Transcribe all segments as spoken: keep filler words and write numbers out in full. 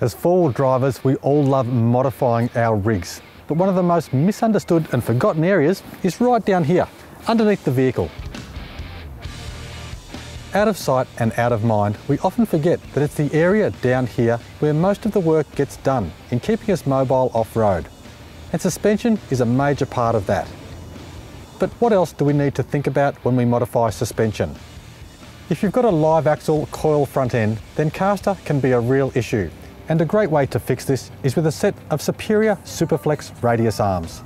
As four-wheel drivers, we all love modifying our rigs. But one of the most misunderstood and forgotten areas is right down here, underneath the vehicle. Out of sight and out of mind, we often forget that it's the area down here where most of the work gets done in keeping us mobile off-road. And suspension is a major part of that. But what else do we need to think about when we modify suspension? If you've got a live axle coil front end, then caster can be a real issue. And a great way to fix this is with a set of Superior Superflex radius arms.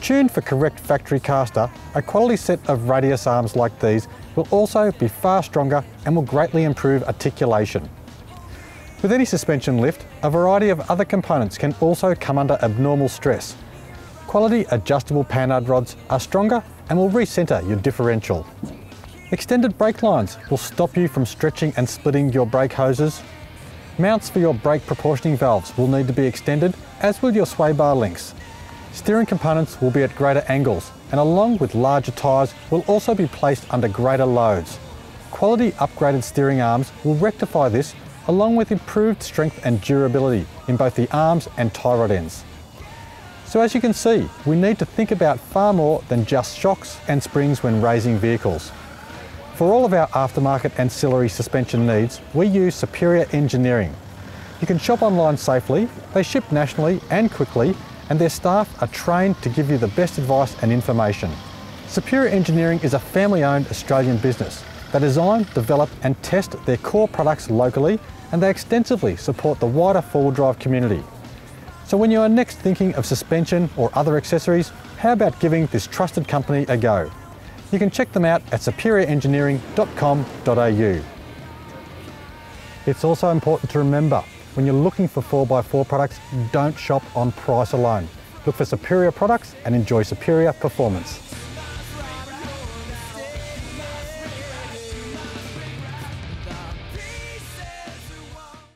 Tuned for correct factory caster, a quality set of radius arms like these will also be far stronger and will greatly improve articulation. With any suspension lift, a variety of other components can also come under abnormal stress. Quality adjustable Panhard rods are stronger and will recenter your differential. Extended brake lines will stop you from stretching and splitting your brake hoses. Mounts for your brake proportioning valves will need to be extended, as will your sway bar links. Steering components will be at greater angles, and along with larger tyres will also be placed under greater loads. Quality upgraded steering arms will rectify this, along with improved strength and durability in both the arms and tie rod ends. So as you can see, we need to think about far more than just shocks and springs when raising vehicles. For all of our aftermarket ancillary suspension needs, we use Superior Engineering. You can shop online safely, they ship nationally and quickly, and their staff are trained to give you the best advice and information. Superior Engineering is a family-owned Australian business. They design, develop and test their core products locally, and they extensively support the wider four-wheel drive community. So when you are next thinking of suspension or other accessories, how about giving this trusted company a go? You can check them out at superior engineering dot com dot A U. It's also important to remember, when you're looking for four by four products, don't shop on price alone. Look for superior products and enjoy superior performance.